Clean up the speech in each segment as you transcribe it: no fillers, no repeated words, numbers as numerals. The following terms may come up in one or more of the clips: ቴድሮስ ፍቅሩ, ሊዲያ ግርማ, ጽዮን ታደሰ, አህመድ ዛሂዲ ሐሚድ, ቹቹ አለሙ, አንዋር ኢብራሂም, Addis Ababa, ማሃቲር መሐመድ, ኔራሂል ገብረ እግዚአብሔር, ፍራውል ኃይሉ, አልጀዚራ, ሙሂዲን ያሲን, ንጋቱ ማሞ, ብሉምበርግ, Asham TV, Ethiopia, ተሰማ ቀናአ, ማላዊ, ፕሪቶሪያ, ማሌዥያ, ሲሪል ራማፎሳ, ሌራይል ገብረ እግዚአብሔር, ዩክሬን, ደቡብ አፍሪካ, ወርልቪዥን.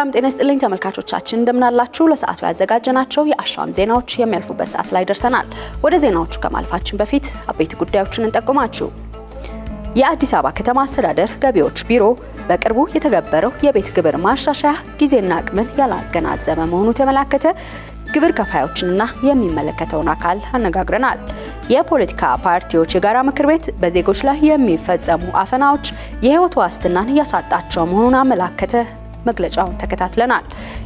سلام ጤና ይስጥልኝ ተመልካቾቻችን እንደምን አላችሁ ለሰዓቱ ያዘጋጀናቸው የአሻም ዜናዎች የሚያልፉበት ሰዓት ላይ ደርሰናል ወደ ዜናዎቹ ከማለፋችን በፊት አበይት ጉዳዮችን እንጠቆማችሁ የአዲስ አበባ ከተማ አስተዳደር ገቢዎች ቢሮ በቅርቡ የተገበረው የቤት ግብር ማሻሻያ ጊዜና አቅምን ያላገናዘበ መሆኑ ተመላከተ ግብር ከፋዮችንና የሚመለከተውን አካል አነጋግረናል የፖለቲካ ፓርቲዎች የጋራ ምክር ቤት በዜጎች ላይ የሚፈጸሙ አፈናዎች የህይወት ዋስትናን ያሳጣቸው መሆኑን አመላከተ መግለጫውን ተከታትለናል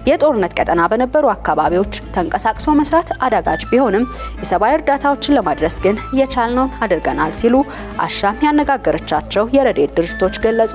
የጦርነት ቀጠና በነበሩ አካባቢዎች ተንቀሳቅሶ መስራት አዳጋች ቢሆንም የሰብአዊ እርዳታዎችን ለማድረስ ግን የቻልነውን አድርገናል ሲሉ አሻም ያነጋገረቻቸው የረድኤት ድርጅቶች ገለጹ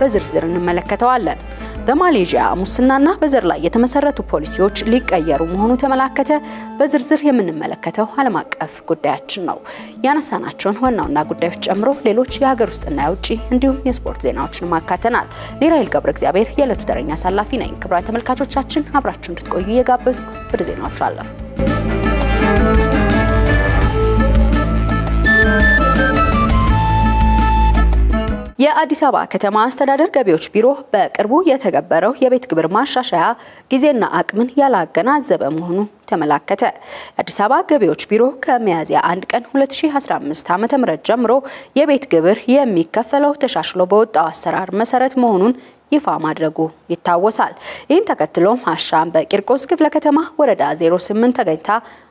በዝርዝር እንመለከተዋለን በማሌዥያ ሙስናና በዘር ላይ የተመሰረቱ ፖሊሲዎች ሊቀየሩ መሆኑ ተመላከተ በዝርዝር የምንመለከተው ዓለም አቀፍ ጉዳያችን ነው ያነሳናቸውን ዋናውና ጉዳዮች ጨምሮ ሌሎች የሀገር ውስጥና የውጪ እንዲሁም የስፖርት ዜናዎችን ማካተናል ሌራይል ገብረ እግዚአብሔር የዕለቱ ተረኛ አሳላፊ ነኝ ክብራ ተመልካቾቻችን አብራችሁ እንድትቆዩ እየጋበዝኩ ወደ ዜናዎቹ አለፍ የአዲስ አበባ ከተማ አስተዳደር ገቢዎች ቢሮ በቅርቡ የተገበረው የቤት ግብር ማሻሻያ ጊዜና አቅምን ያላገናዘበ መሆኑ ተመላከተ አዲስ አበባ ገቢዎች ቢሮ ከሚያዝያ 1 ቀን 2015 ዓ.ም ጀምሮ የቤት ግብር የሚከፈለው ተሻሽሎ በወጣው አሰራር መሰረት መሆኑን ይፋ ማድረጉ ይታወሳል ይህን ተከትሎ አሻም በቂርቆስ ክፍለ ከተማ ወረዳ 08 ተገኝታ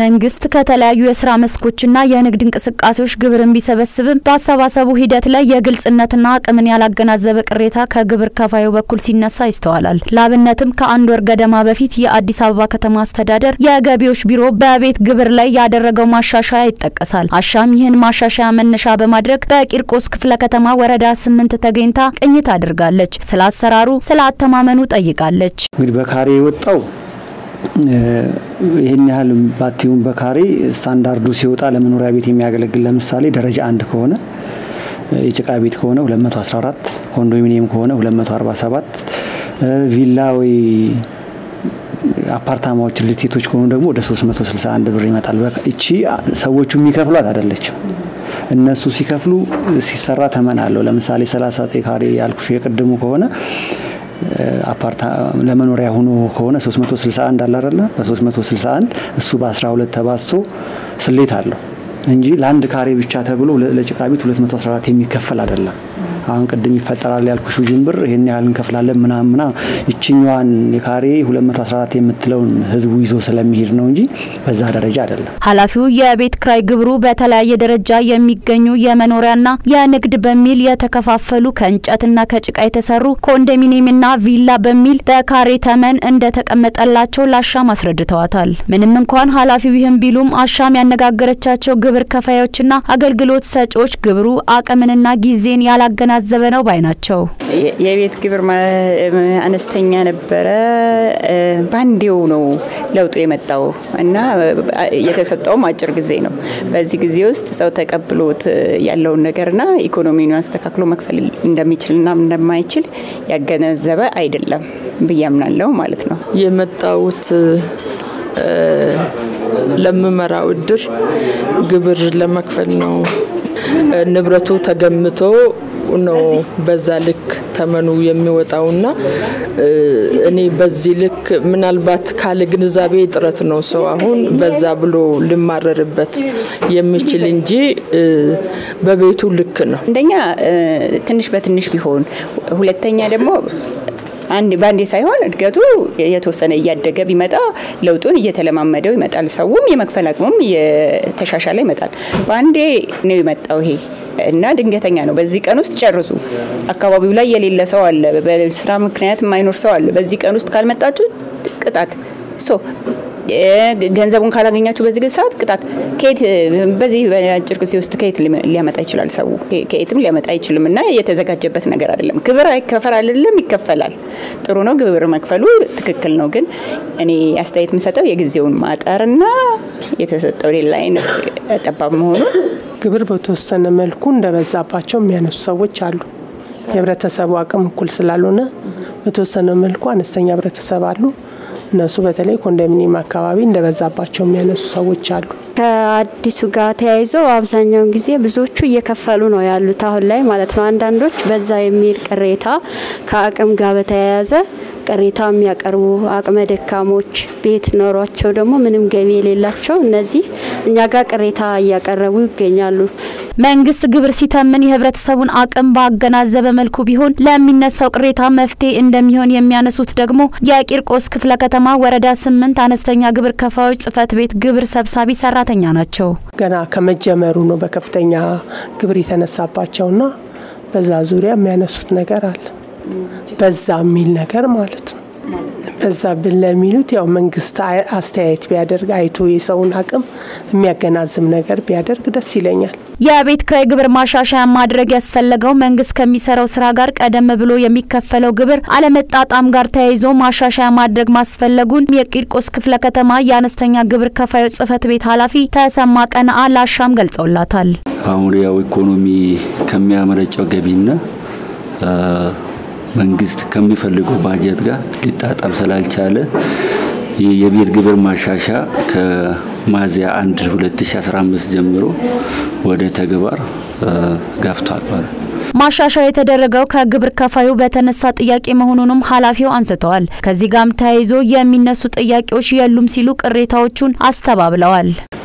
መንግስት ከተለያዩ የሥራ መስኮችና የንግድ እንቅስቃሴዎች ግብርን ቢሰበስብም በአሰባሰቡ ሂደት ላይ የግልጽነትና አቅምን ያላገናዘበ ቅሬታ ከግብር ከፋዩ በኩል ሲነሳ ይስተዋላል። ላብነትም ከአንድ ወር ገደማ በፊት የአዲስ አበባ ከተማ አስተዳደር የገቢዎች ቢሮ በቤት ግብር ላይ ያደረገው ማሻሻያ ይጠቀሳል። አሻም ይህን ማሻሻያ መነሻ በማድረግ በቂርቆስ ክፍለ ከተማ ወረዳ 8 ተገኝታ ቅኝት አድርጋለች። ስለ አሰራሩ ስለ አተማመኑ ጠይቃለች። እንግዲህ በካሬ ወጣው ይሄን ያህል ባቲውን በካሬ ስታንዳርዱ ሲወጣ ለመኖሪያ ቤት የሚያገለግል ለምሳሌ ደረጃ 1 ከሆነ የጭቃ ቤት ከሆነ 214 ኮንዶሚኒየም ከሆነ 247 ቪላ ወይ አፓርታማዎች ሪልስቴቶች ከሆነ ደግሞ ወደ 361 ብር ይመጣል እቺ ሰዎቹ የሚከፍሏት አይደለችም እነሱ ሲከፍሉ ሲሰራ ተመናለው ለምሳሌ 39 ካሬ ያልኩሽ የቀደሙ ከሆነ አፓርታማ ለመኖሪያ ሆኖ ከሆነ 361 አለ አይደለ በ361 እሱ በ12 ተባዝቶ ስሌት አለው እንጂ ለአንድ ካሬ ብቻ ተብሎ ለጭቃ ቤት 214 የሚከፈል አይደለም አሁን ቀደም ይፈጠራል ያልኩሽ ጅምብር ይሄን ያህልን ከፍላለን ምናምና እቺኛዋን የካሬ 214 የምትለውን ህዝቡ ይዞ ስለሚሄድ ነው እንጂ በዛ ደረጃ አይደለም ሐላፊው የቤት ክራይ ግብሩ በተለያየ ደረጃ የሚገኙ የመኖሪያና የንግድ በሚል የተከፋፈሉ ከእንጨትና ከጭቃ የተሰሩ ኮንዶሚኒየምና ቪላ በሚል በካሬ ተመን እንደተቀመጠላቸው ላሻም አስረድተዋታል ምንም እንኳን ሐላፊው ይህን ቢሉም አሻም ያነጋገረቻቸው ግብር ከፋዮችና አገልግሎት ሰጪዎች ግብሩ አቀምንና ጊዜን ያላገናዘበ ዘበነው ባይናቸው የቤት ግብር አነስተኛ ነበረ ባንዴው ነው ለውጡ የመጣው እና የተሰጠው ማጭር ጊዜ ነው በዚህ ጊዜ ውስጥ ሰው ተቀብሎት ያለው ነገርና ኢኮኖሚውን አስተካክሎ መከፈል እንደሚችልና እንደማይችል ያገናዘበ አይደለም በያምናለው ማለት ነው የመጣውት ለምመራው ድር ግብር ለመከፈል ነው ንብረቱ ተገምቶ ነው በዛልክ ተመኑ የሚወጣውና እኔ በዚልክ ምናልባት ካለግንዛቤ ጥረት ነው ሰው አሁን በዛ ብሎ ለማረርበት የሚችል እንጂ በቤቱ ልክ ነው እንደኛ ትንሽ በትንሽ ቢሆን ሁለተኛ ደግሞ አንድ ባንዴ ሳይሆን እድገቱ የተወሰነ ያደገ ቢመጣ ለውጡን እየተለማመደው ይመጣል ሰውም የመከፈል አቅሙም የተሻሻለ ይመጣል ባንዴ ነው የመጣው ይሄ እና ድንገተኛ ነው በዚህ ቀን ውስጥ ጨርሱ አካባቢው ላይ የሌለ ሰው አለ በስራ ምክንያት ማይኖር ሰው አለ በዚህ ቀን ውስጥ ካልመጣችሁ ቅጣት ሶ ገንዘቡን ካላገኛችሁ በዚህ ሰዓት ቅጣት ከት በዚህ በአጭር ጊዜ ውስጥ ከት ሊያመጣ ይችላል ሰው ከትም ሊያመጣ ይችላልና የተዘጋጀበት ነገር አይደለም ግብር አይከፈል አይደለም ይከፈላል ጥሩ ነው ግብር መከፈሉ ትክክል ነው ግን እኔ አስተያየት መስጠው የጊዜውን ማጣርና የተሰጠው ሌላ አይነት ተጣባም ሆኖ ግብር በተወሰነ መልኩ እንደበዛባቸው የሚያነሱ ሰዎች አሉ የብረተሰቡ አቅም እኩል ስላልሆነ በተወሰነ መልኩ አነስተኛ ህብረተሰብ አሉ እነሱ በተለይ ኮንዶሚኒየም አካባቢ እንደበዛባቸው የሚያነሱ ሰዎች አሉ ከአዲሱ ጋር ተያይዞ አብዛኛው ጊዜ ብዙዎቹ እየከፈሉ ነው ያሉት አሁን ላይ ማለት ነው አንዳንዶች በዛ የሚል ቅሬታ ከአቅም ጋር በተያያዘ ቅሬታም ያቀርቡ አቅመ ደካሞች ቤት ኖሯቸው ደግሞ ምንም ገቢ የሌላቸው እነዚህ እኛ ጋር ቅሬታ ያቀርቡ ይገኛሉ መንግስት ግብር ሲተምን የህብረተሰቡን አቅም ባገናዘበ መልኩ ቢሆን ለሚነሳው ቅሬታ መፍትሄ እንደሚሆን የሚያነሱት ደግሞ ያቂርቆስ ክፍለ ከተማ ወረዳ 8 አነስተኛ ግብር ከፋዮች ጽፈት ቤት ግብር ሰብሳቢ ሰራተኛ ናቸው ገና ከመጀመሩ ነው በከፍተኛ ግብር የተነሳባቸውና በዛ ዙሪያ የሚያነሱት ነገር አለ በዛ ሚል ነገር ማለት ነው በዛ በለሚሉት ያው መንግስት አስተያየት ቢያደርግ አይቶ የሰውን አቅም የሚያገናዝም ነገር ቢያደርግ ደስ ይለኛል የቤት ክራይ ግብር ማሻሻያ ማድረግ ያስፈልገው መንግስት ከሚሰራው ስራ ጋር ቀደም ብሎ የሚከፈለው ግብር አለመጣጣም ጋር ተያይዞ ማሻሻያ ማድረግ ማስፈልጉን የቂርቆስ ክፍለ ከተማ ያነስተኛ ግብር ከፋዮች ጽፈት ቤት ኃላፊ ተሰማ ቀናአ ለአሻም ገልጸውላታል አሁን ያው ኢኮኖሚ ከሚያመረጨው ገቢና መንግስት ከሚፈልገው ባጀት ጋር ሊጣጣም ስላልቻለ የቤት ግብር ማሻሻያ ከማዚያ 1 2015 ጀምሮ ወደ ተግባር ጋፍቷል ማለት ማሻሻያ የተደረገው ከግብር ከፋዩ በተነሳ ጥያቄ መሆኑንም ኃላፊው አንስተዋል ከዚህ ጋም ታይዞ የሚነሱ ጥያቄዎች የሉም ሲሉ ቅሬታዎቹን አስተባብለዋል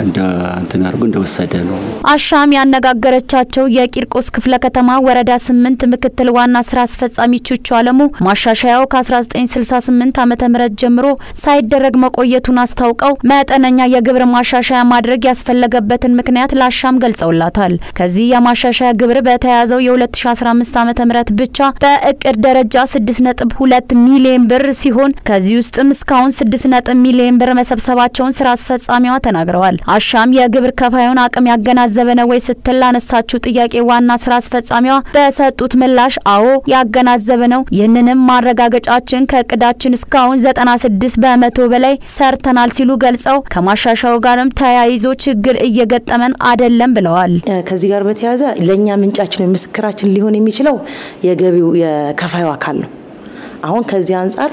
እንደ አንተናርጉ እንደወሰደ ነው አሻም ያነጋገረቻቸው የቂርቆስ ክፍለ ከተማ ወረዳ 8 ምክትል ዋና ስራ አስፈጻሚ ቹቹ አለሙ ማሻሻያው ከ1968 ዓመተ ምህረት ጀምሮ ሳይደረግ መቆየቱን አስተዋውቀው ማጠነኛ የግብር ማሻሻያ ማድረግ ያስፈልገበትን ምክንያት ላሻም ገልጸውላታል ከዚህ የማሻሻያ ግብር በተያዘው የ2015 ዓመተ ምህረት ብቻ በእቅድ ደረጃ 6.2 ሚሊዮን ብር ሲሆን ከዚህ ውስጥም እስካሁን 6.1 ሚሊዮን ብር መሰብሰባቸውን ስራ አስፈጻሚዋ ተናግረዋል አሻም የግብር ከፋዩን አቅም ያገናዘበ ነው ወይ ስትላነሳችሁ ጥያቄ ዋና ስራ አስፈጻሚዋ በሰጡት ምላሽ አዎ ያገናዘበ ነው የነንም ማረጋጋጫችን ከቅዳችን እስካሁን 96% በላይ ሰርተናል ሲሉ ገልጸው ከማሻሻው ጋርም ተያይዞ ችግር እየገጠመን አይደለም ብለዋል ከዚህ ጋር በተያያዘ ለኛ ምንጫችን የምስክራችን ሊሆን የሚችለው የገቢው የከፋዩ አካል ነው አሁን ከዚህ አንፃር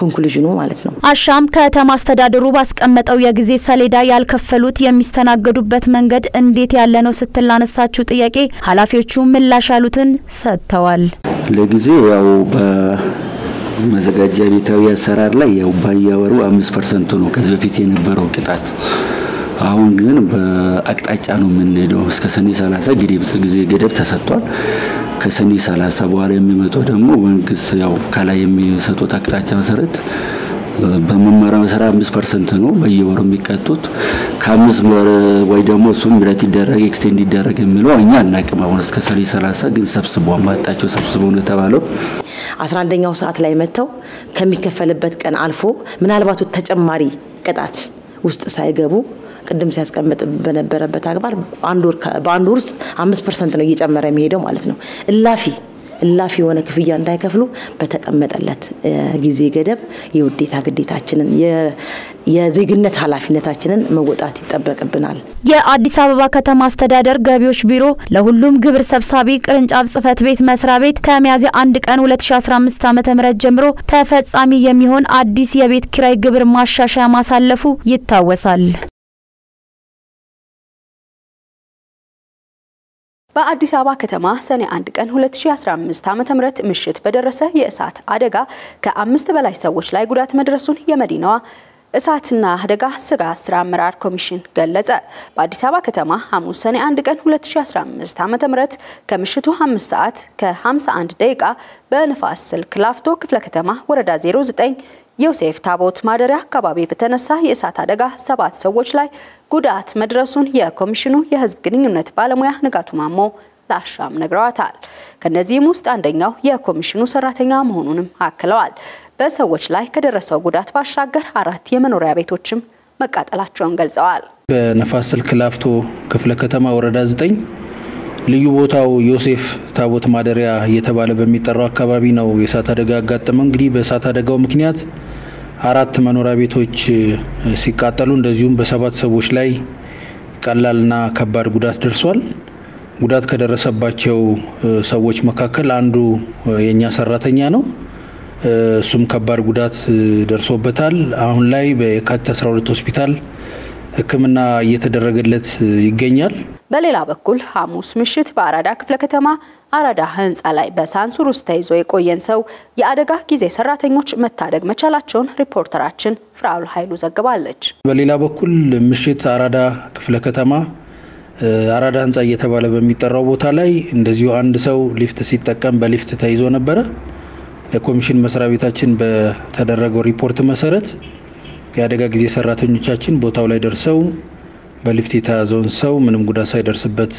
ኮንክሉዥኑ ማለት ነው አሻም ከተማ አስተዳደሩ ባስቀመጠው የጊዜ ሰሌዳ ያልከፈሉት የሚስተናገዱበት መንገድ እንዴት ያለ ነው ስትላነሳችሁ ጥያቄ ኃላፊዎቹ ምላሽ ያሉትን ሰጥተዋል ለጊዜው ያው በመዘጋጃ ቤታው ያሰራር ላይ ያው ባያወሩ 5% ነው ከዚህ በፊት የነበረው ቅጣት አሁን ግን በአቅጣጫ ነው የምንሄደው እስከ ሰኔ 30 ገደብ ተሰጥቷል ከሰኒ 30 በኋላ የሚመጣው ደግሞ መንግስት ያው ካላ የሚሰጡት አቅጣጫ መሰረት በመመሪያ መሰረት 5% ነው በየወሩ የሚቀጡት ከ5 ወር ወይ ደግሞ እሱም ምረት ይደረግ ኤክስቴንድ ይደረግ የሚለው እኛ እናቀም አሁን እስከ ሰኒ 30 ግን ሰብስቦ ማጣቸው ሰብስቦ ነው ተባለው 11ኛው ሰዓት ላይ መተው ከሚከፈልበት ቀን አልፎ ምናልባት ተጨማሪ ቅጣት ውስጥ ሳይገቡ ቅድም ሲያስቀምጥ በነበረበት አግባር ባንዶር 5% ነው እየጨመረ የሚሄደው ማለት ነው እላፊ የሆነ ክፍያ እንዳይከፍሉ በተቀመጠለት ጊዜ ገደብ የውዴታ ግዴታችንን የዜግነት ኃላፊነታችንን መወጣት ይጠበቅብናል የአዲስ አበባ ከተማ አስተዳደር ገቢዎች ቢሮ ለሁሉም ግብር ሰብሳቢ ቅርንጫፍ ጽፈት ቤት መስራ ቤት ከሚያዝያ 1 ቀን 2015 ዓመተ ምህረት ጀምሮ ተፈጻሚ የሚሆን አዲስ የቤት ኪራይ ግብር ማሻሻያ ማሳለፉ ይታወሳል በአዲስ አበባ ከተማ ሰኔ 1 ቀን 2015 ዓ.ም ምሽት በደረሰ የእሳት አደጋ ከ5 በላይ ሰዎች ላይ ጉዳት መድረሱን የመዲናዋ እሳትና አደጋ ስጋት ስራ አመራር ኮሚሽን ገለጸ። በአዲስ አበባ ከተማ ሐሙስ ሰኔ 1 ቀን 2015 ዓ.ም ከምሽቱ 5 ሰዓት ከ51 ደቂቃ በንፋስ ስልክ ላፍቶ ክፍለ ከተማ ወረዳ 09 ዮሴፍ ታቦት ማደሪያ አካባቢ በተነሳ የእሳት አደጋ 7 ሰዎች ላይ ጉዳት መድረሱን የኮሚሽኑ የህዝብ ግንኙነት ባለሙያ ንጋቱ ማሞ ለአሻም ነግረዋታል። ከነዚህም ውስጥ አንደኛው የኮሚሽኑ ሰራተኛ መሆኑንም አክለዋል። በሰዎች ላይ ከደረሰው ጉዳት ባሻገር 4 የመኖሪያ ቤቶችም መቃጠላቸውን ገልጸዋል። በነፋስ ስልክ ላፍቶ ክፍለ ከተማ ወረዳ 9 ልዩ ቦታው ዮሴፍ ታቦት ማደሪያ የተባለ በሚጠራው አካባቢ ነው የእሳት አደጋ አጋጠመ። እንግዲህ በእሳት አደጋው ምክንያት 4 መኖሪያ ቤቶች ሲቃጠሉ እንደዚሁም በ7 ሰዎች ላይ ቀላልና ከባድ ጉዳት ደርሷል። ጉዳት ከደረሰባቸው ሰዎች መካከል አንዱ የኛ ሰራተኛ ነው። እሱም ከባድ ጉዳት ደርሶበታል። አሁን ላይ በየካቲት 12 ሆስፒታል ሕክምና እየተደረገለት ይገኛል። በሌላ በኩል ሐሙስ ምሽት በአራዳ ክፍለ ከተማ አራዳ ህንጻ ላይ በሳንሱር ውስጥ ተይዞ የቆየን ሰው የአደጋ ጊዜ ሰራተኞች መታደግ መቻላቸውን ሪፖርተራችን ፍራውል ኃይሉ ዘግባለች። በሌላ በኩል ምሽት አራዳ ክፍለ ከተማ አራዳ ህንጻ እየተባለ በሚጠራው ቦታ ላይ እንደዚሁ አንድ ሰው ሊፍት ሲጠቀም በሊፍት ተይዞ ነበር። ለኮሚሽን መስሪያ ቤታችን በተደረገው ሪፖርት መሰረት የአደጋ ጊዜ ሰራተኞቻችን ቦታው ላይ ደርሰው በሊፍት የታዘውን ሰው ምንም ጉዳት ሳይደርስበት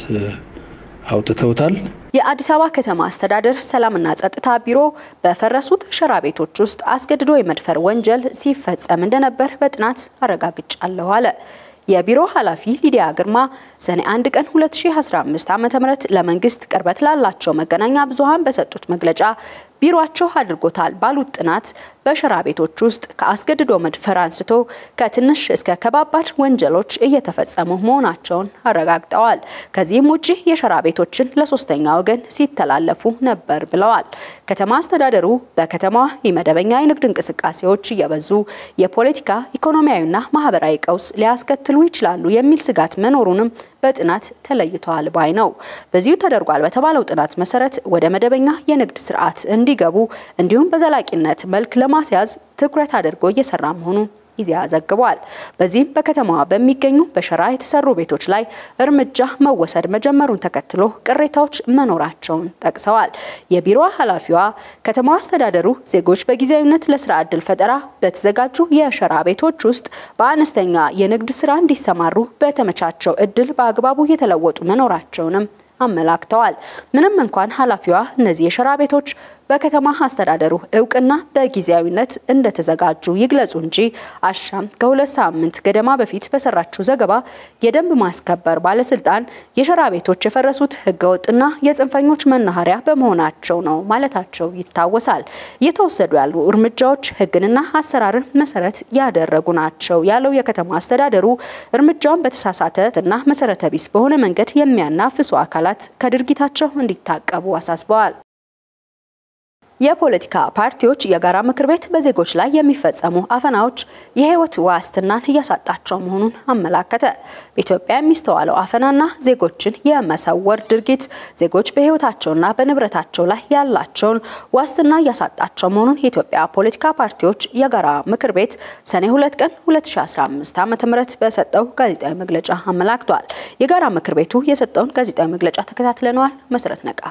አውጥተውታል። የአዲስ አበባ ከተማ አስተዳደር ሰላምና ጸጥታ ቢሮ በፈረሱት ሸራ ቤቶች ውስጥ አስገድዶ የመድፈር ወንጀል ሲፈጸም እንደነበር በጥናት አረጋግጫለሁ አለ። የቢሮ ኃላፊ ሊዲያ ግርማ ሰኔ 1 ቀን 2015 ዓ.ም ለመንግስት ቅርበት ላላቸው መገናኛ ብዙሃን በሰጡት መግለጫ ቢሮአቸው አድርጎታል ባሉት ጥናት በሸራ ቤቶች ውስጥ ከአስገድዶ መድፈር አንስቶ ከትንሽ እስከ ከባባድ ወንጀሎች እየተፈጸሙ መሆናቸውን አረጋግጠዋል። ከዚህም ውጪ የሸራ ቤቶችን ለሶስተኛ ወገን ሲተላለፉ ነበር ብለዋል። ከተማ አስተዳደሩ በከተማዋ የመደበኛ የንግድ እንቅስቃሴዎች እየበዙ የፖለቲካ ኢኮኖሚያዊና ማህበራዊ ቀውስ ሊያስከትሉ ይችላሉ የሚል ስጋት መኖሩንም በጥናት ተለይቷል ባይ ነው። በዚሁ ተደርጓል በተባለው ጥናት መሰረት ወደ መደበኛ የንግድ ስርዓት እንዲገቡ እንዲሁም በዘላቂነት መልክ ለማስያዝ ትኩረት አድርጎ እየሰራ መሆኑን ይያ ዘግቧል። በዚህ በከተማዋ በሚገኙ በሸራ የተሰሩ ቤቶች ላይ እርምጃ መወሰድ መጀመሩን ተከትሎ ቅሬታዎች መኖራቸውን ጠቅሰዋል። የቢሮ ኃላፊዋ ከተማዋ አስተዳደሩ ዜጎች በጊዜያዊነት ለስራ ዕድል ፈጠራ በተዘጋጁ የሸራ ቤቶች ውስጥ በአነስተኛ የንግድ ስራ እንዲሰማሩ በተመቻቸው ዕድል በአግባቡ የተለወጡ መኖራቸውንም አመላክተዋል። ምንም እንኳን ኃላፊዋ እነዚህ የሸራ ቤቶች በከተማ አስተዳደሩ ዕውቅና በጊዜያዊነት እንደተዘጋጁ ይግለጹ እንጂ አሻም ከ2 ሳምንት ገደማ በፊት በሰራችው ዘገባ የደንብ ማስከበር ባለስልጣን የሸራ ቤቶች የፈረሱት ህገወጥና የጽንፈኞች መናኸሪያ በመሆናቸው ነው ማለታቸው ይታወሳል። የተወሰዱ ያሉ እርምጃዎች ህግንና አሰራርን መሰረት ያደረጉ ናቸው ያለው የከተማ አስተዳደሩ እርምጃውን በተሳሳተና መሰረተ ቢስ በሆነ መንገድ የሚያናፍሱ አካላት ከድርጊታቸው እንዲታቀቡ አሳስበዋል። የፖለቲካ ፓርቲዎች የጋራ ምክር ቤት በዜጎች ላይ የሚፈጸሙ አፈናዎች የህይወት ዋስትናን እያሳጣቸው መሆኑን አመላከተ። በኢትዮጵያ የሚስተዋለው አፈናና ዜጎችን የመሰወር ድርጊት ዜጎች በህይወታቸውና በንብረታቸው ላይ ያላቸውን ዋስትና እያሳጣቸው መሆኑን የኢትዮጵያ ፖለቲካ ፓርቲዎች የጋራ ምክር ቤት ሰኔ 2 ቀን 2015 ዓ.ም በሰጠው ጋዜጣዊ መግለጫ አመላክቷል። የጋራ ምክር ቤቱ የሰጠውን ጋዜጣዊ መግለጫ ተከታትለናል። መሰረት ነቃ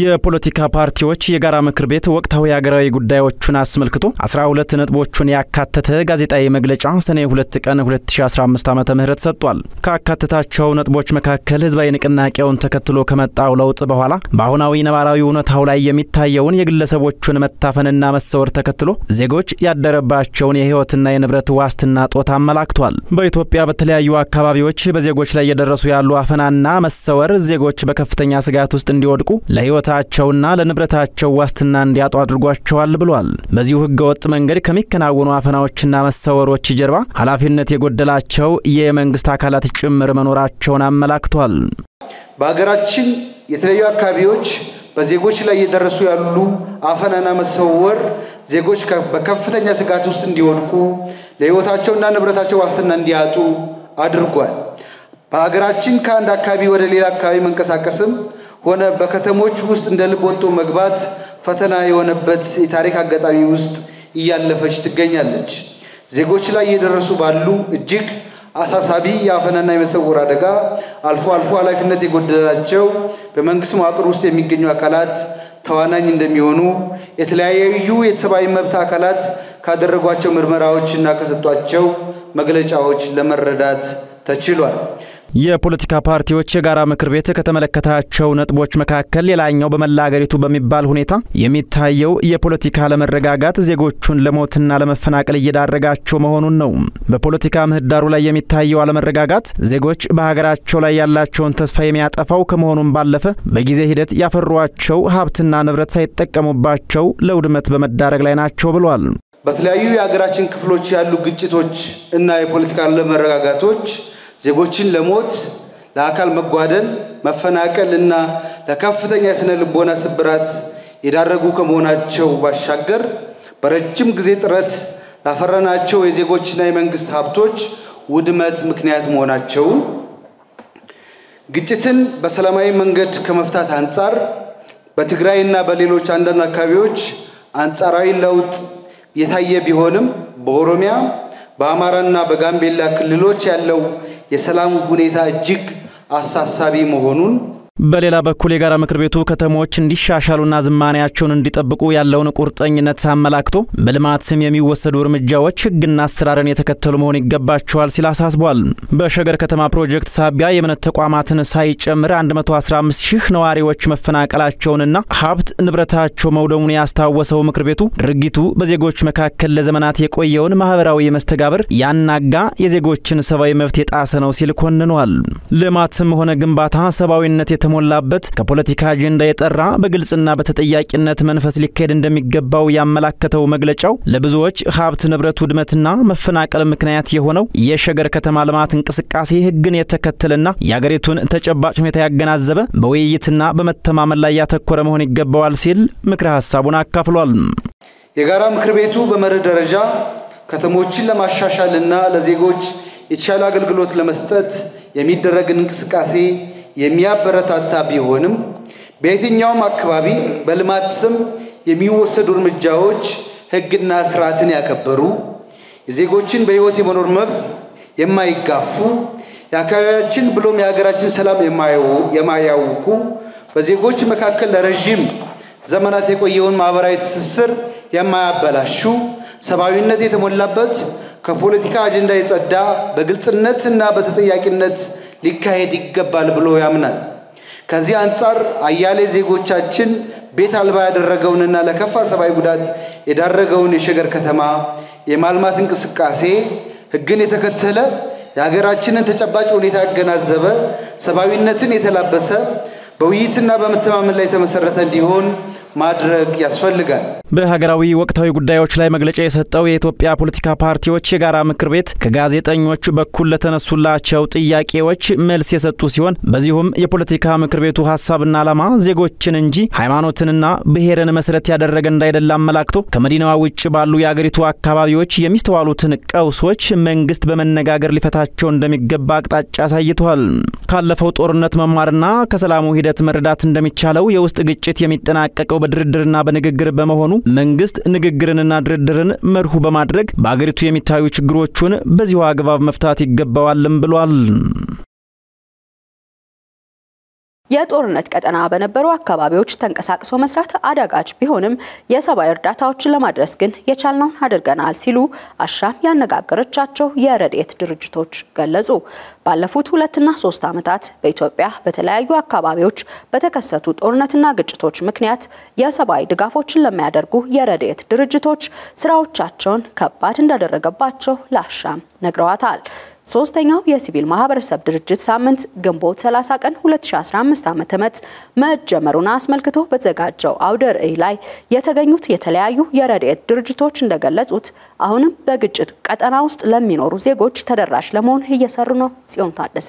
የፖለቲካ ፓርቲዎች የጋራ ምክር ቤት ወቅታዊ ሀገራዊ ጉዳዮችን አስመልክቶ 12 ነጥቦችን ያካተተ ጋዜጣዊ መግለጫ ሰኔ 2 ቀን 2015 ዓ.ም ሰጥቷል። ካካተታቸው ነጥቦች መካከል ህዝባዊ ንቅናቄውን ተከትሎ ከመጣው ለውጥ በኋላ በአሁናዊ ነባራዊ ሁኔታው ላይ የሚታየውን የግለሰቦችን መታፈንና መሰወር ተከትሎ ዜጎች ያደረባቸውን የህይወትና የንብረት ዋስትና ጦታ አመላክቷል። በኢትዮጵያ በተለያዩ አካባቢዎች በዜጎች ላይ እየደረሱ ያሉ አፈናና መሰወር ዜጎች በከፍተኛ ስጋት ውስጥ እንዲወድቁ ለህይወታቸውና ለንብረታቸው ዋስትና እንዲያጡ አድርጓቸዋል ብሏል። በዚሁ ህገወጥ መንገድ ከሚከናወኑ አፈናዎችና መሰወሮች ጀርባ ኃላፊነት የጎደላቸው የመንግስት አካላት ጭምር መኖራቸውን አመላክቷል። በአገራችን የተለያዩ አካባቢዎች በዜጎች ላይ እየደረሱ ያሉ አፈናና መሰወር ዜጎች በከፍተኛ ስጋት ውስጥ እንዲወድቁ ለህይወታቸውና ንብረታቸው ዋስትና እንዲያጡ አድርጓል። በአገራችን ከአንድ አካባቢ ወደ ሌላ አካባቢ መንቀሳቀስም ሆነ በከተሞች ውስጥ እንደልቦጡ መግባት ፈተና የሆነበት የታሪክ አጋጣሚ ውስጥ ያለፈች ትገኛለች። ዜጎች ላይ እየደረሱ ባሉ እጅግ أساسابي يافنا نيمسوا ورادكا ألفو على فينتي قدرات جو بمنكسم أكروستي ميجنوا كالات ثوانا يندميونو إثلاية يو يتسباي مبتاع كالات كادر قواتشو مرمراوتش ناكستواتشو مغلجاوتش لمردات تشيلوان. የፖለቲካ ፓርቲዎች የጋራ ምክር ቤት ከተመለከታቸው ነጥቦች መካከል ሌላኛው በመላገሪቱ በሚባል ሁኔታ የሚታየው የፖለቲካ ለመረጋጋት ዜጎቹን ለሞትና ለመፈናቀል እየዳረጋቸው መሆኑን ነው። በፖለቲካ ምህዳሩ ላይ የሚታየው አለመረጋጋት ዜጎች በሀገራቸው ላይ ያላቸውን ተስፋ የሚያጠፋው ከመሆኑም ባለፈ በጊዜ ሂደት ያፈሯቸው ሀብትና ንብረት ሳይጠቀሙባቸው ለውድመት በመዳረግ ላይ ናቸው ብሏል። በተለያዩ የሀገራችን ክፍሎች ያሉ ግጭቶች እና የፖለቲካ ለመረጋጋቶች ዜጎችን ለሞት ለአካል መጓደል መፈናቀልና ለከፍተኛ የስነ ልቦና ስብራት ይዳረጉ ከመሆናቸው ባሻገር በረጅም ጊዜ ጥረት ላፈራናቸው የዜጎችና የመንግስት ሀብቶች ውድመት ምክንያት መሆናቸው ግጭትን በሰላማዊ መንገድ ከመፍታት አንጻር በትግራይና በሌሎች አንዳንድ አካባቢዎች አንጻራዊ ለውጥ የታየ ቢሆንም በኦሮሚያ በአማራና በጋምቤላ ክልሎች ያለው የሰላም ሁኔታ እጅግ አሳሳቢ መሆኑን በሌላ በኩል የጋራ ምክር ቤቱ ከተሞች እንዲሻሻሉና ዝማናያቸውን እንዲጠብቁ ያለውን ቁርጠኝነት ሳመላክቶ በልማት ስም የሚወሰዱ እርምጃዎች ህግና አሰራርን የተከተሉ መሆን ይገባቸዋል ሲል አሳስቧል። በሸገር ከተማ ፕሮጀክት ሳቢያ የእምነት ተቋማትን ሳይጨምር 115000 ነዋሪዎች መፈናቀላቸውንና ሀብት ንብረታቸው መውደሙን ያስታወሰው ምክር ቤቱ ድርጊቱ በዜጎች መካከል ለዘመናት የቆየውን ማህበራዊ መስተጋብር ያናጋ የዜጎችን ሰብአዊ መብት የጣሰ ነው ሲል ኮንኗል። ልማትም ሆነ ግንባታ ሰብአዊነት የተሞላበት ከፖለቲካ አጀንዳ የጠራ በግልጽና በተጠያቂነት መንፈስ ሊካሄድ እንደሚገባው ያመላከተው መግለጫው ለብዙዎች ሀብት ንብረት ውድመትና መፈናቀል ምክንያት የሆነው የሸገር ከተማ ልማት እንቅስቃሴ ህግን የተከተለና ያገሪቱን ተጨባጭ ሁኔታ ያገናዘበ በውይይትና በመተማመን ላይ ያተኮረ መሆን ይገባዋል ሲል ምክረ ሐሳቡን አካፍሏል። የጋራ ምክር ቤቱ በመርህ ደረጃ ከተሞችን ለማሻሻልና ለዜጎች የተሻለ አገልግሎት ለመስጠት የሚደረግ እንቅስቃሴ የሚያበረታታ ቢሆንም በየትኛውም አካባቢ በልማት ስም የሚወሰዱ እርምጃዎች ህግና ስርዓትን ያከበሩ የዜጎችን በህይወት የመኖር መብት የማይጋፉ ያካባቢያችን ብሎም የሀገራችን ሰላም የማያውቁ በዜጎች መካከል ለረጅም ዘመናት የቆየውን ማህበራዊ ትስስር የማያበላሹ ሰብአዊነት የተሞላበት ከፖለቲካ አጀንዳ የጸዳ በግልጽነትና በተጠያቂነት ሊካሄድ ይገባል ብሎ ያምናል። ከዚህ አንፃር አያሌ ዜጎቻችን ቤት አልባ ያደረገውንና ለከፋ ሰብአዊ ጉዳት የዳረገውን የሸገር ከተማ የማልማት እንቅስቃሴ ህግን የተከተለ የሀገራችንን ተጨባጭ ሁኔታ ያገናዘበ ሰብአዊነትን የተላበሰ በውይይትና በመተማመን ላይ ተመሰረተ እንዲሆን ማድረግ ያስፈልጋል። በሀገራዊ ወቅታዊ ጉዳዮች ላይ መግለጫ የሰጠው የኢትዮጵያ ፖለቲካ ፓርቲዎች የጋራ ምክር ቤት ከጋዜጠኞች በኩል ለተነሱላቸው ጥያቄዎች መልስ የሰጡ ሲሆን በዚሁም የፖለቲካ ምክር ቤቱ ሐሳብና ዓላማ ዜጎችን እንጂ ሃይማኖትንና ብሔርን መሰረት ያደረገ እንዳይደለ አመላክቶ ከመዲናዋ ውጭ ባሉ የአገሪቱ አካባቢዎች የሚስተዋሉትን ቀውሶች መንግስት በመነጋገር ሊፈታቸው እንደሚገባ አቅጣጫ አሳይቷል። ካለፈው ጦርነት መማርና ከሰላሙ ሂደት መረዳት እንደሚቻለው የውስጥ ግጭት የሚጠናቀቀው በድርድርና በንግግር በመሆኑ መንግስት ንግግርንና ድርድርን መርሁ በማድረግ በአገሪቱ የሚታዩ ችግሮችን በዚሁ አግባብ መፍታት ይገባዋልም ብሏል። የጦርነት ቀጠና በነበሩ አካባቢዎች ተንቀሳቅሶ መስራት አዳጋች ቢሆንም የሰብአዊ እርዳታዎችን ለማድረስ ግን የቻልነውን አድርገናል ሲሉ አሻም ያነጋገረቻቸው የረድኤት ድርጅቶች ገለጹ። ባለፉት 2 እና 3 ዓመታት በኢትዮጵያ በተለያዩ አካባቢዎች በተከሰቱ ጦርነትና ግጭቶች ምክንያት የሰብአዊ ድጋፎችን ለማያደርጉ የረድኤት ድርጅቶች ስራዎቻቸውን ከባድ እንዳደረገባቸው ለአሻም ነግረዋታል። ሶስተኛው የሲቪል ማህበረሰብ ድርጅት ሳምንት ግንቦት 30 ቀን 2015 ዓ.ም መጀመሩን አስመልክቶ በተዘጋጀው አውደ ርዕይ ላይ የተገኙት የተለያዩ የረድኤት ድርጅቶች እንደገለጹት አሁንም በግጭት ቀጠና ውስጥ ለሚኖሩ ዜጎች ተደራሽ ለመሆን እየሰሩ ነው። ጽዮን ታደሰ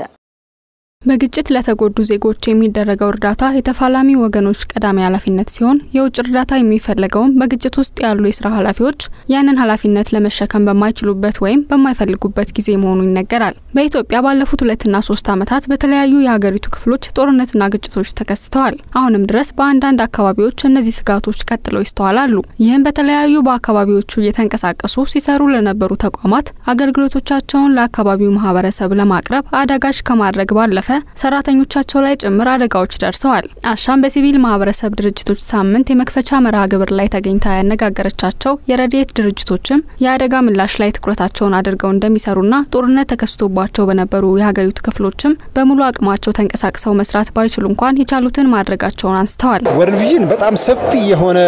በግጭት ለተጎዱ ዜጎች የሚደረገው እርዳታ የተፋላሚ ወገኖች ቀዳሚ ኃላፊነት ሲሆን የውጭ እርዳታ የሚፈልገው በግጭት ውስጥ ያሉ የሥራ ኃላፊዎች ያንን ኃላፊነት ለመሸከም በማይችሉበት ወይም በማይፈልጉበት ጊዜ መሆኑ ይነገራል። በኢትዮጵያ ባለፉት 2 እና 3 ዓመታት በተለያዩ የሀገሪቱ ክፍሎች ጦርነትና ግጭቶች ተከስተዋል። አሁንም ድረስ በአንዳንድ አካባቢዎች እነዚህ ስጋቶች ቀጥለው ይስተዋላሉ። ይህም በተለያዩ በአካባቢዎቹ የተንቀሳቀሱ ሲሰሩ ለነበሩ ተቋማት አገልግሎቶቻቸውን ለአካባቢው ማህበረሰብ ለማቅረብ አዳጋች ከማድረግ ባለፈ ሰራተኞቻቸው ላይ ጭምር አደጋዎች ደርሰዋል። አሻም በሲቪል ማህበረሰብ ድርጅቶች ሳምንት የመክፈቻ መርሃ ግብር ላይ ተገኝታ ያነጋገረቻቸው የረዲኤት ድርጅቶችም ያደጋ ምላሽ ላይ ትኩረታቸውን አድርገው እንደሚሰሩና ጦርነት ተከስቶባቸው በነበሩ የሀገሪቱ ክፍሎችም በሙሉ አቅማቸው ተንቀሳቅሰው መስራት ባይችሉ እንኳን የቻሉትን ማድረጋቸውን አንስተዋል። ወርልቪዥን በጣም ሰፊ የሆነ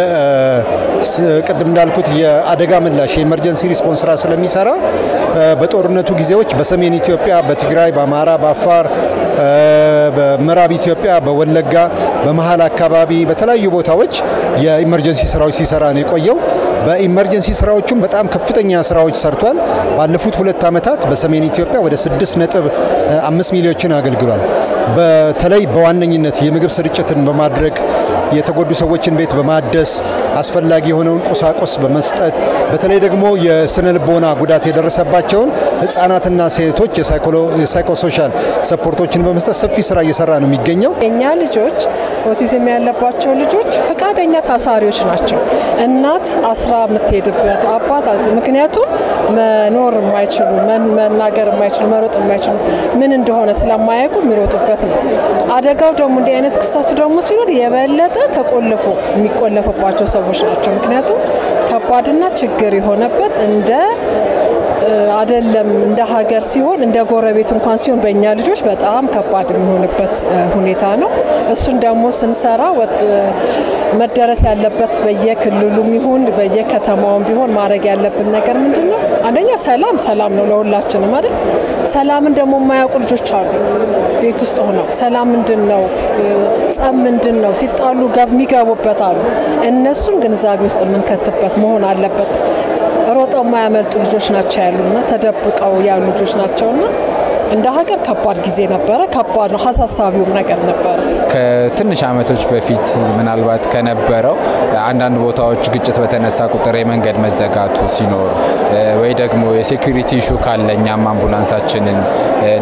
ቅድም እንዳልኩት የአደጋ ምላሽ የኢመርጀንሲ ሪስፖንስ ራ ስለሚሰራ በጦርነቱ ጊዜዎች በሰሜን ኢትዮጵያ በትግራይ በአማራ በአፋር በመራብ ኢትዮጵያ በወለጋ በመሃል አካባቢ በተለያዩ ቦታዎች የኢመርጀንሲ ስራዎች ሲሰራ ነው የቆየው። በኢመርጀንሲ ስራዎችም በጣም ከፍተኛ ስራዎች ሰርቷል። ባለፉት 2 ዓመታት በሰሜን ኢትዮጵያ ወደ 6.5 ሚሊዮን አገልግሏል። በተለይ በዋነኝነት የምግብ ስርጭትን በማድረግ የተጎዱ ሰዎችን ቤት በማደስ አስፈላጊ የሆነውን ቁሳቁስ በመስጠት በተለይ ደግሞ የስነ ልቦና ጉዳት የደረሰባቸው ህፃናትና ሴቶች የሳይኮሶሻል ሰፖርቶችን በመስጠት ሰፊ ስራ እየሰራ ነው የሚገኘው። እኛ ልጆች ኦቲዝም ያለባቸው ልጆች ፈቃደኛ ታሳሪዎች ናቸው። እናት አስራ የምትሄድበት አባት ምክንያቱም መኖር የማይችሉ መናገር የማይችሉ መሮጥ የማይችሉ ምን እንደሆነ ስለማያውቁ የሚሮጡበት ነው። አደጋው ደግሞ እንደ አይነት ክስተቱ ደግሞ ሲኖር የበለጠ ተቆልፎ የሚቆለፈባቸው ሰዎች ናቸው። ምክንያቱም ከባድና ችግር የሆነበት እንደ አደለም እንደ ሀገር ሲሆን እንደ ጎረቤት እንኳን ሲሆን በእኛ ልጆች በጣም ከባድ የሚሆንበት ሁኔታ ነው። እሱን ደግሞ ስንሰራ መደረስ ያለበት በየክልሉም ይሁን በየከተማውም ቢሆን ማረግ ያለብን ነገር ምንድነው? አንደኛ ሰላም ነው ለሁላችንም አይደል? ሰላምን ደግሞ የማያውቁ ልጆች አሉ። ቤት ውስጥ ሆነው ሰላም ምንድነው? ጸም ምንድነው? ሲጣሉ የሚገቡበት አሉ። እነሱን ግንዛቤ ውስጥ የምንከትበት መሆን አለበት። ሮጠው ማያመልጡ ልጆች ናቸው ያሉና ተደብቀው ያሉ ልጆች ናቸውና እንደ ሀገር ከባድ ጊዜ ነበር። ከባድ ነው ሐሳሳቢው ነገር ነበር። ከትንሽ አመቶች በፊት ምናልባት ከነበረው አንዳንድ ቦታዎች ግጭት በተነሳ ቁጥር የመንገድ መዘጋቱ ሲኖር ወይ ደግሞ የሴኩሪቲ ኢሹ ካለኛ አምቡላንሳችንን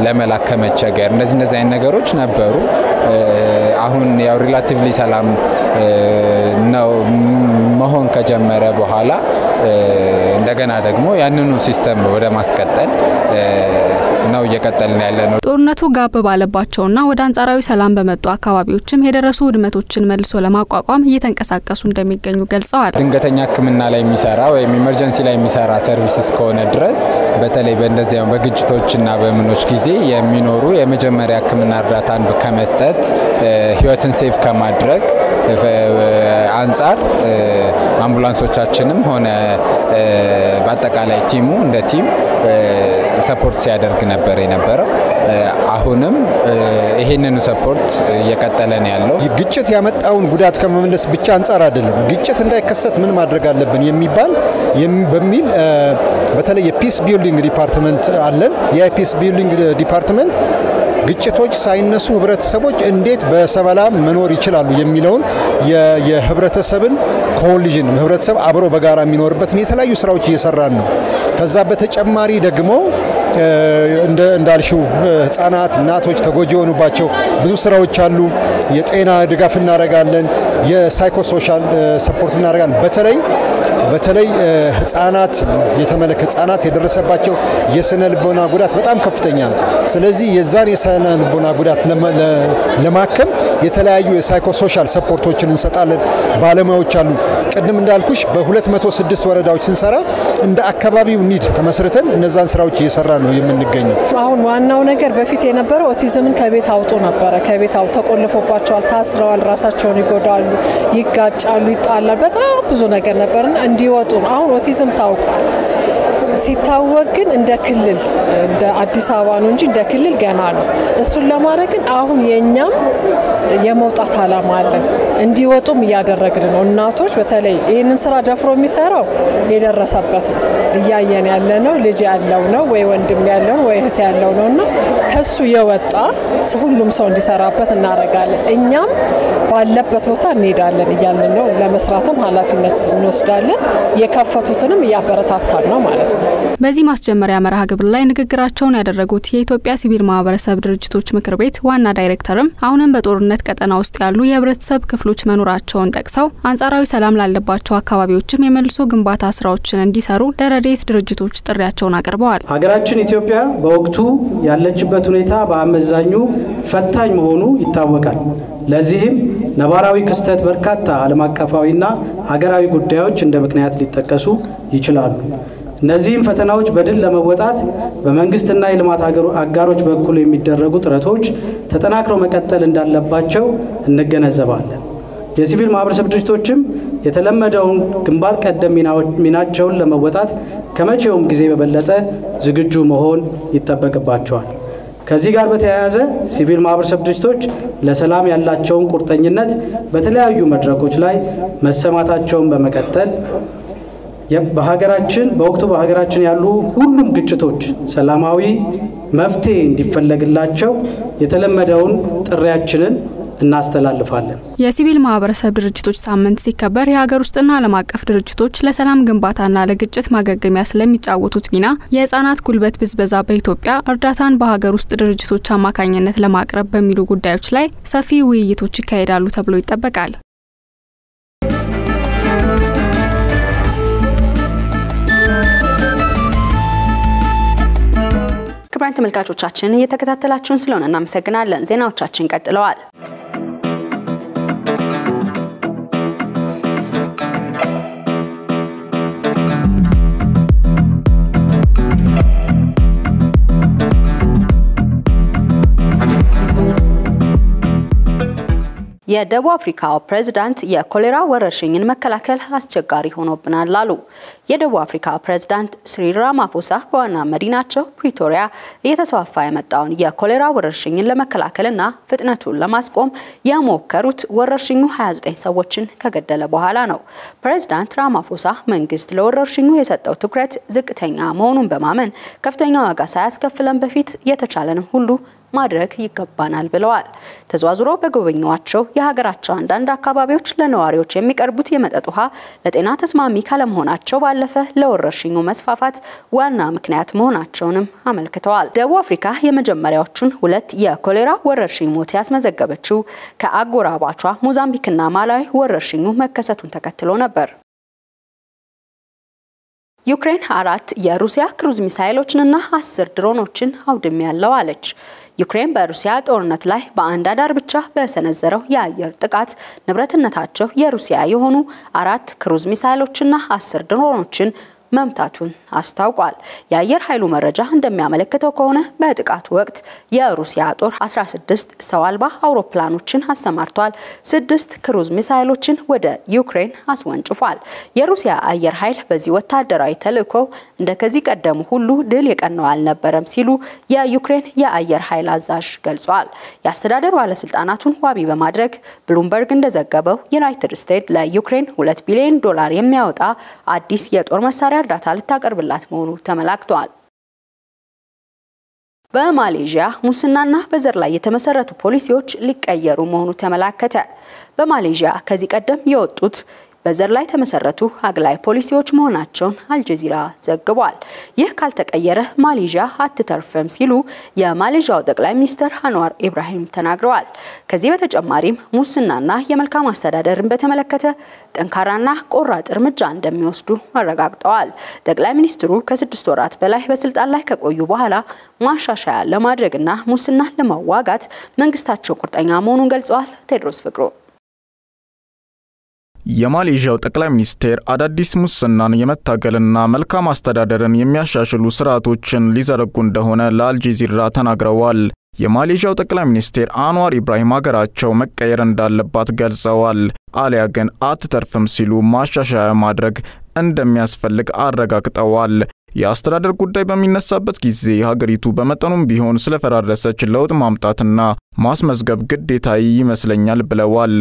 ለመላክ ከመቸገር እንደዚህ አይነት ነገሮች ነበሩ። አሁን ያው ሪላቲቭሊ ሰላም ነው መሆን ከጀመረ በኋላ እንደገና ደግሞ ያንኑ ሲስተም ወደ ማስቀጠል ነው እየቀጠልን ያለነው። ጦርነቱ ጋብ ባለባቸውና ወደ አንጻራዊ ሰላም በመጡ አካባቢዎችም የደረሱ ውድመቶችን መልሶ ለማቋቋም እየተንቀሳቀሱ እንደሚገኙ ገልጸዋል። ድንገተኛ ሕክምና ላይ የሚሰራ ወይ ኢመርጀንሲ ላይ የሚሰራ ሰርቪስስ ከሆነ ድረስ በተለይ በእንደዚያው በግጭቶችና በመኖች ጊዜ የሚኖሩ የመጀመሪያ ሕክምና እርዳታን በከመስጠት ህይወትን ሴቭ ከማድረግ አንጻር አምቡላንሶቻችንም ሆነ በአጠቃላይ ቲሙ እንደ ቲም ሰፖርት ሲያደርግ ነበረው። አሁንም ይሄንን ሰፖርት እየቀጠለን ያለው ግጭት ያመጣውን ጉዳት ከመመለስ ብቻ አንጻር አይደለም። ግጭት እንዳይከሰት ምን ማድረግ አለብን የሚባል በሚል በተለይ የፒስ ቢልዲንግ ዲፓርትመንት አለን። የፒስ ቢልዲንግ ዲፓርትመንት ግጭቶች ሳይነሱ ህብረተሰቦች እንዴት በሰላም መኖር ይችላሉ የሚለውን የህብረተሰብን ኮሊዥን ህብረተሰብ አብሮ በጋራ የሚኖርበት የተለያዩ ስራዎች እየሰራን ነው። ከዛ በተጨማሪ ደግሞ እንዳልሽው ህፃናት እናቶች ተጎጂ ሆኑባቸው ብዙ ስራዎች አሉ። የጤና ድጋፍ እናደርጋለን። የሳይኮሶሻል ሰፖርት እናደርጋለን። በተለይ ህፃናት የተመለከተ ህፃናት የደረሰባቸው የስነ ልቦና ጉዳት በጣም ከፍተኛ ነው። ስለዚህ የዛን የስነ ልቦና ጉዳት ለማከም የተለያዩ የሳይኮሶሻል ሰፖርቶችን እንሰጣለን። ባለሙያዎች አሉ። ቀደም እንዳልኩሽ በ206 ወረዳዎች ስንሰራ እንደ አካባቢው ኒድ ተመስርተን እነዛን ስራዎች እየሰራ ነው የምንገኘው። አሁን ዋናው ነገር በፊት የነበረው ኦቲዝምን ከቤት አውጥቶ ነበር። ከቤት አውጥቶ ተቆልፎባቸዋል፣ ታስረዋል፣ ራሳቸውን ይጎዳሉ፣ ይጋጫሉ፣ ይጣላሉ፣ በጣም ብዙ ነገር ነበርና እንዲወጡ አሁን ኦቲዝም ታውቋል። ሲታወቅን እንደ ክልል እንደ አዲስ አበባ ነው እንጂ እንደ ክልል ገና ነው እሱን ለማረግን አሁን የኛም የመውጣት አላማ አለ እንዲወጡም ያደረግን ነው እናቶች በተለይ ይሄንን ስራ ደፍሮ የሚሰራው የደረሰበት ያያየን ያለ ነው ልጅ ያለው ነው ወይ ወንድም ያለው ወይ እህት ያለው ነውና ከሱ የወጣ ሁሉም ሰው እንዲሰራበት እናረጋለን እኛም ባለበት ቦታ እንሄዳለን ይያልን ነው ለመስራተም ኃላፊነት እንወስዳለን የከፈቱትንም ያበረታታል ነው ማለት ነው በዚህ ማስጀመሪያ መርሃ ግብር ላይ ንግግራቸውን ያደረጉት የኢትዮጵያ ሲቪል ማህበረሰብ ድርጅቶች ምክር ቤት ዋና ዳይሬክተርም አሁንም በጦርነት ቀጠና ውስጥ ያሉ የህብረተሰብ ክፍሎች መኖራቸውን ጠቅሰው አንጻራዊ ሰላም ላለባቸው አካባቢዎችም የመልሶ ግንባታ ስራዎችን እንዲሰሩ ለረድኤት ድርጅቶች ጥሪያቸውን አቀርበዋል ሀገራችን ኢትዮጵያ በወቅቱ ያለችበት ሁኔታ በአመዛኙ ፈታኝ መሆኑ ይታወቃል ለዚህም ነባራዊ ክስተት በርካታ ዓለም አቀፋዊና ሀገራዊ ጉዳዮች እንደ ምክንያት ሊጠቀሱ ይችላሉ እነዚህም ፈተናዎች በድል ለመወጣት በመንግስትና የልማት አጋሮች በኩል የሚደረጉ ጥረቶች ተጠናክረው መቀጠል እንዳለባቸው እንገነዘባለን የሲቪል ማህበረሰብ ድርጅቶችም የተለመደውን ግንባር ቀደም ሚናቸውን ለመወጣት ከመቼውም ጊዜ በበለጠ ዝግጁ መሆን ይተበቀባቸዋል ከዚህ ጋር በተያያዘ ሲቪል ማህበረሰብ ድርጅቶች ለሰላም ያላቸውን ቁርጠኝነት በተለያዩ መድረኮች ላይ መሰማታቸውን በመቀጠል በሀገራችን በወቅቱ በሀገራችን ያሉ ሁሉም ግጭቶች ሰላማዊ መፍትሄ እንዲፈለግላቸው የተለመደውን ጥሪያችንን እናስተላልፋለን የሲቪል ማህበረሰብ ድርጅቶች ሳምንት ሲከበር የሀገር ውስጥና ዓለም አቀፍ ድርጅቶች ለሰላም ግንባታና ለግጭት ማገገሚያ ስለሚጫወቱት ሚና የህፃናት ጉልበት ብዝበዛ በኢትዮጵያ እርዳታን በሀገር ውስጥ ድርጅቶች አማካኝነት ለማቅረብ በሚሉ ጉዳዮች ላይ ሰፊ ውይይቶች ይካሄዳሉ ተብሎ ይጠበቃል ክብራን ተመልካቾቻችን እየተከታተላችሁን ስለሆነ እናመሰግናለን ዜናዎቻችን ቀጥለዋል የደቡብ አፍሪካ ፕሬዝዳንት የኮሌራ ወረርሽኝን መከላከል አስቸጋሪ ሆኖብናል አሉ። የደቡብ አፍሪካ ፕሬዝዳንት ሲሪል ራማፎሳ በዋና መዲናቸው ፕሪቶሪያ እየተስፋፋ የመጣውን የኮሌራ ወረርሽኝን ለመከላከልና ፍጥነቱን ለማስቆም የሞከሩት ወረርሽኙ 29 ሰዎችን ከገደለ በኋላ ነው። ፕሬዝዳንት ራማፎሳ መንግስት ለወረርሽኙ የሰጠው ትኩረት ዝቅተኛ መሆኑን በማመን ከፍተኛ ዋጋ ሳያስከፍለን በፊት የተቻለንን ሁሉ ማድረግ ይገባናል ብለዋል ተዟዙሮ በጎበኛቸው የሀገራቸው አንዳንድ አካባቢዎች ለነዋሪዎች የሚቀርቡት የመጠጥ ውሃ ለጤና ተስማሚ ካለመሆናቸው ባለፈ ለወረርሽኙ መስፋፋት ዋና ምክንያት መሆናቸውንም አመልክተዋል ደቡብ አፍሪካ የመጀመሪያዎቹን ሁለት የኮሌራ ወረርሽኝ ሞት ያስመዘገበችው ከአጎራባቿ ሞዛምቢክና ማላዊ ወረርሽኙ መከሰቱን ተከትሎ ነበር ዩክሬን 4 የሩሲያ ክሩዝ ሚሳኤሎችንና 10 ድሮኖችን አውድማለች አለች ዩክሬን በሩሲያ ጦርነት ላይ በአንድ አዳር ብቻ በሰነዘረው የአየር ጥቃት ንብረትነታቸው የሩሲያ የሆኑ 4 ክሩዝ ሚሳኤሎችና 10 ድሮኖችን መምታቱን አስታውቋል የአየር ኃይሉ መረጃ እንደሚያመለክተው ከሆነ በጥቃቱ ወቅት የሩሲያ ጦር 16 ሰው አልባ አውሮፕላኖችን አሰማርቷል 6 ክሩዝ ሚሳኤሎችን ወደ ዩክሬን አስወንጭፏል የሩሲያ አየር ኃይል በዚህ ወታደራዊ ተልዕኮ እንደከዚህ ቀደም ሁሉ ድል የቀናው አልነበረም ሲሉ የዩክሬን የአየር ኃይል አዛዥ ገልጿል ያስተዳደሩ ባለስልጣናቱን ዋቢ በማድረግ ብሉምበርግ እንደዘገበው ዩናይትድ ስቴትስ ለዩክሬን 2 ቢሊዮን ዶላር የሚያወጣ አዲስ የጦር መሳሪያ እርዳታ ልታቀርብላት መሆኑ ተመላክቷል በማሌዥያ ሙስናና በዘር ላይ የተመሰረቱ ፖሊሲዎች ሊቀየሩ መሆኑ ተመላከተ በማሌዥያ ከዚህ ቀደም የወጡት በዘር ላይ ተመሰረቱ አግላይ ፖሊሲዎች መሆናቸውን አልጀዚራ ዘግቧል ይህ ካልተቀየረ ማሌዥያ አትተርፍም ሲሉ የማሌዥያው ጠቅላይ ሚኒስትር አንዋር ኢብራሂም ተናግረዋል ከዚህ በተጨማሪም ሙስናና የመልካም አስተዳደርን በተመለከተ ጠንካራና ቆራጥ እርምጃ እንደሚወስዱ አረጋግጠዋል ጠቅላይ ሚኒስትሩ ከ6 ወራት በላይ በስልጣን ላይ ከቆዩ በኋላ ማሻሻያ ለማድረግና ሙስና ለማዋጋት መንግስታቸው ቁርጠኛ መሆኑን ገልጸዋል ቴድሮስ ፍቅሩ የማሌዥያው ጠቅላይ ሚኒስትር አዳዲስ ሙስናን የመታገልና መልካም አስተዳደርን የሚያሻሽሉ ስርዓቶችን ሊዘረጉ እንደሆነ ለአልጀዚራ ተናግረዋል። የማሌዥያው ጠቅላይ ሚኒስትር አንዋር ኢብራሂም ሀገራቸው መቀየር እንዳለባት ገልጸዋል። አሊያ ግን አትተርፍም ሲሉ ማሻሻያ ማድረግ እንደሚያስፈልግ አረጋግጠዋል። የአስተዳደር ጉዳይ በሚነሳበት ጊዜ ሀገሪቱ በመጠኑም ቢሆን ስለፈራረሰች ለውጥ ማምጣትና ማስመዝገብ ግዴታ ይመስለኛል ብለዋል።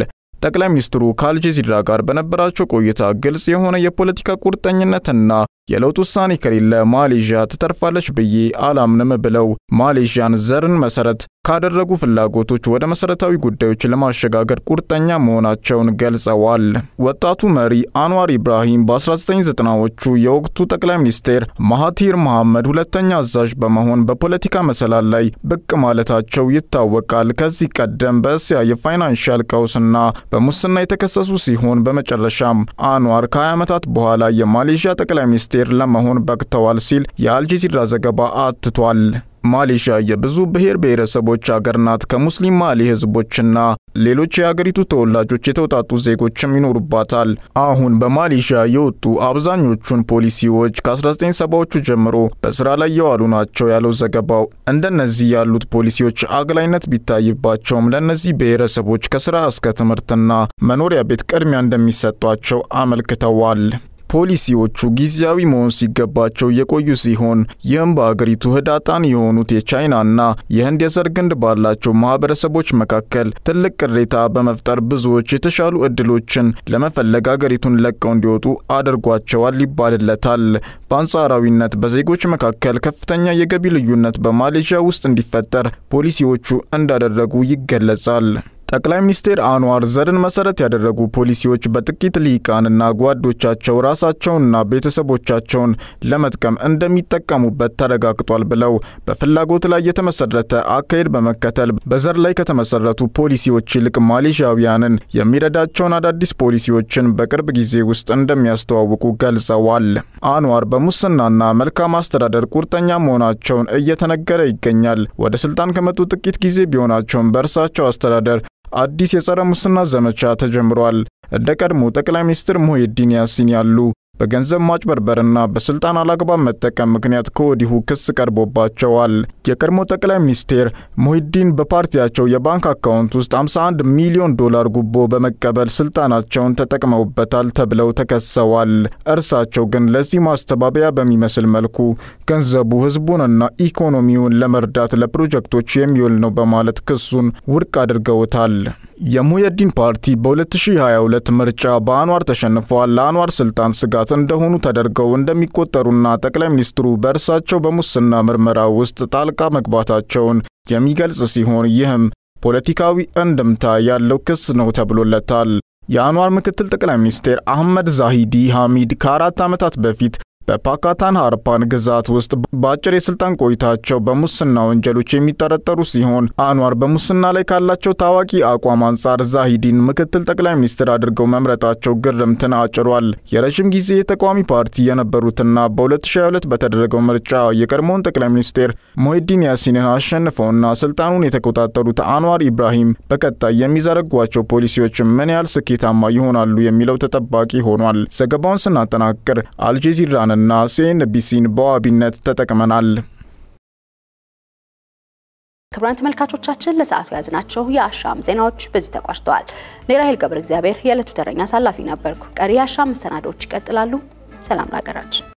ጠቅላይ ሚኒስትሩ ካልጄዚራ ጋር በነበራቸው ቆይታ ግልጽ የሆነ የፖለቲካ ቁርጠኝነትና የለውጥ ውሳኔ ከሌለ ማሌዥያ ተተርፋለች ብዬ አላምንም ብለው ማሌዥያን ዘርን መሰረት ካደረጉ ፍላጎቶች ወደ መሰረታዊ ጉዳዮች ለማሸጋገር ቁርጠኛ መሆናቸውን ገልጸዋል። ወጣቱ መሪ አንዋር ኢብራሂም በ1990ዎቹ የወቅቱ ጠቅላይ ሚኒስትር ማሃቲር መሐመድ ሁለተኛ አዛዥ በመሆን በፖለቲካ መሰላል ላይ ብቅ ማለታቸው ይታወቃል። ከዚህ ቀደም በእስያ የፋይናንሻል ቀውስና በሙስና የተከሰሱ ሲሆን በመጨረሻም አንዋር ከ20 ዓመታት በኋላ የማሌዥያ ጠቅላይ ሚኒስትር ለመሆን በቅተዋል ሲል የአልጄዚራ ዘገባ አትቷል። ማሌዥያ የብዙ ብሔር ብሔረሰቦች ሀገር ናት። ከሙስሊም ማሊ ህዝቦችና ሌሎች የሀገሪቱ ተወላጆች የተውጣጡ ዜጎችም ይኖሩባታል። አሁን በማሌዥያ የወጡ አብዛኞቹን ፖሊሲዎች ከ1970ዎቹ ጀምሮ በስራ ላይ የዋሉ ናቸው ያለው ዘገባው፣ እንደነዚህ ያሉት ፖሊሲዎች አግላይነት ቢታይባቸውም ለነዚህ ብሔረሰቦች ከስራ እስከ ትምህርትና መኖሪያ ቤት ቅድሚያ እንደሚሰጧቸው አመልክተዋል። ፖሊሲዎቹ ጊዜያዊ መሆን ሲገባቸው የቆዩ ሲሆን የህንባ ሀገሪቱ ህዳጣን የሆኑት የቻይናና የህንድ የዘር ግንድ ባላቸው ማህበረሰቦች መካከል ትልቅ ቅሬታ በመፍጠር ብዙዎች የተሻሉ እድሎችን ለመፈለግ ሀገሪቱን ለቀው እንዲወጡ አድርጓቸዋል ይባልለታል። በአንጻራዊነት በዜጎች መካከል ከፍተኛ የገቢ ልዩነት በማሌዥያ ውስጥ እንዲፈጠር ፖሊሲዎቹ እንዳደረጉ ይገለጻል። ጠቅላይ ሚኒስትር አንዋር ዘርን መሰረት ያደረጉ ፖሊሲዎች በጥቂት ሊቃንና ጓዶቻቸው ራሳቸውንና ቤተሰቦቻቸውን ለመጥቀም እንደሚጠቀሙበት ተረጋግጧል ብለው በፍላጎት ላይ የተመሰረተ አካሄድ በመከተል በዘር ላይ ከተመሰረቱ ፖሊሲዎች ይልቅ ማሌዥያውያንን የሚረዳቸውን አዳዲስ ፖሊሲዎችን በቅርብ ጊዜ ውስጥ እንደሚያስተዋውቁ ገልጸዋል። አንዋር በሙስናና መልካም አስተዳደር ቁርጠኛ መሆናቸውን እየተነገረ ይገኛል። ወደ ስልጣን ከመጡ ጥቂት ጊዜ ቢሆናቸው በእርሳቸው አስተዳደር አዲስ የጸረ ሙስና ዘመቻ ተጀምሯል። እንደቀድሞ ጠቅላይ ሚኒስትር ሙሂዲን ያሲን ያሉ በገንዘብ ማጭበርበርና በስልጣን አላግባብ መጠቀም ምክንያት ከወዲሁ ክስ ቀርቦባቸዋል። የቀድሞ ጠቅላይ ሚኒስትር ሙሂዲን በፓርቲያቸው የባንክ አካውንት ውስጥ $51 ሚሊዮን ጉቦ በመቀበል ስልጣናቸውን ተጠቅመውበታል ተብለው ተከሰዋል። እርሳቸው ግን ለዚህ ማስተባበያ በሚመስል መልኩ ገንዘቡ ህዝቡንና ኢኮኖሚውን ለመርዳት ለፕሮጀክቶች የሚውል ነው በማለት ክሱን ውድቅ አድርገውታል። የሙሂዲን ፓርቲ በ2022 ምርጫ በአንዋር ተሸንፈዋል። ለአንዋር ስልጣን ስጋት እንደሆኑ ተደርገው እንደሚቆጠሩና ጠቅላይ ሚኒስትሩ በእርሳቸው በሙስና ምርመራ ውስጥ ጣልቃ መግባታቸውን የሚገልጽ ሲሆን ይህም ፖለቲካዊ እንድምታ ያለው ክስ ነው ተብሎለታል። የአንዋር ምክትል ጠቅላይ ሚኒስትር አህመድ ዛሂዲ ሐሚድ ከ4 ዓመታት በፊት በፓካታን ሃርፓን ግዛት ውስጥ በአጭር የስልጣን ቆይታቸው በሙስና ወንጀሎች የሚጠረጠሩ ሲሆን አንዋር በሙስና ላይ ካላቸው ታዋቂ አቋም አንጻር ዛሂዲን ምክትል ጠቅላይ ሚኒስትር አድርገው መምረጣቸው ግርምትን አጭሯል። የረጅም ጊዜ የተቃዋሚ ፓርቲ የነበሩትና በ2022 በተደረገው ምርጫ የቀድሞውን ጠቅላይ ሚኒስትር ሙሂዲን ያሲንን አሸንፈውና ስልጣኑን የተቆጣጠሩት አንዋር ኢብራሂም በቀጣይ የሚዘረጓቸው ፖሊሲዎች ምን ያህል ስኬታማ ይሆናሉ የሚለው ተጠባቂ ሆኗል። ዘገባውን ስናጠናቅር አልጄዚራ እና CNBCን በዋቢነት ተጠቅመናል። ክቡራን ተመልካቾቻችን ለሰዓቱ ያዝናቸው የአሻም ዜናዎች በዚህ ተቋጭተዋል። ኔራሂል ገብረ እግዚአብሔር የዕለቱ ተረኛ ሳላፊ ነበርኩ። ቀሪ የአሻም ሰናዶች ይቀጥላሉ። ሰላም ለሀገራችን።